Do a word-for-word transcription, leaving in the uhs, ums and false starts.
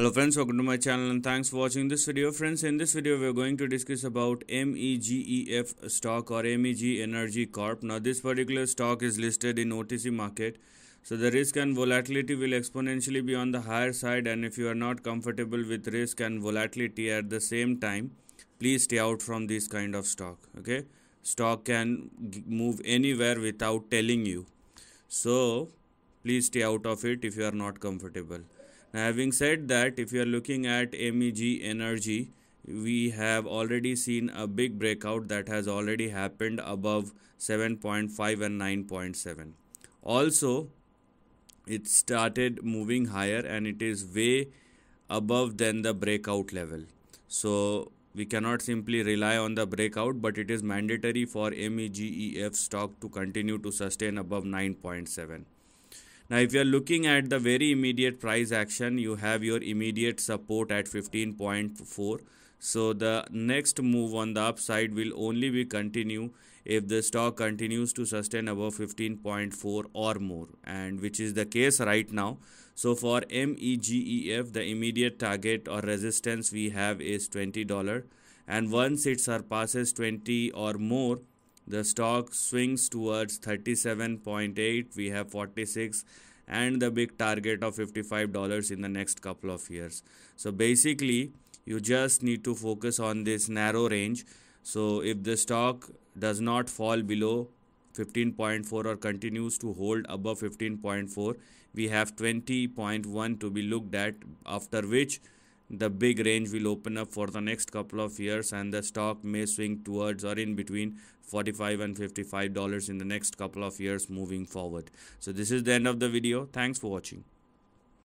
Hello friends, welcome to my channel and thanks for watching this video. Friends, in this video we are going to discuss about M E G E F stock or M E G Energy Corp. Now this particular stock is listed in O T C market, so the risk and volatility will exponentially be on the higher side, and if you are not comfortable with risk and volatility at the same time, please stay out from this kind of stock. Okay, stock can move anywhere without telling you, so please stay out of it if you are not comfortable. Now, having said that, if you are looking at M E G Energy, we have already seen a big breakout that has already happened above seven point five and nine point seven. Also, it started moving higher and it is way above than the breakout level. So we cannot simply rely on the breakout, but it is mandatory for M E G E F stock to continue to sustain above nine point seven. Now, if you are looking at the very immediate price action, you have your immediate support at fifteen point four. So the next move on the upside will only be continue if the stock continues to sustain above fifteen point four or more, and which is the case right now. So for M E G E F, the immediate target or resistance we have is twenty dollars, and once it surpasses twenty or more, the stock swings towards thirty-seven point eight, we have forty-six, and the big target of fifty-five dollars in the next couple of years. So basically, you just need to focus on this narrow range. So if the stock does not fall below fifteen point four or continues to hold above fifteen point four, we have twenty point one to be looked at, after which the big range will open up for the next couple of years and the stock may swing towards or in between forty-five dollars and fifty-five dollars in the next couple of years moving forward. So this is the end of the video. Thanks for watching.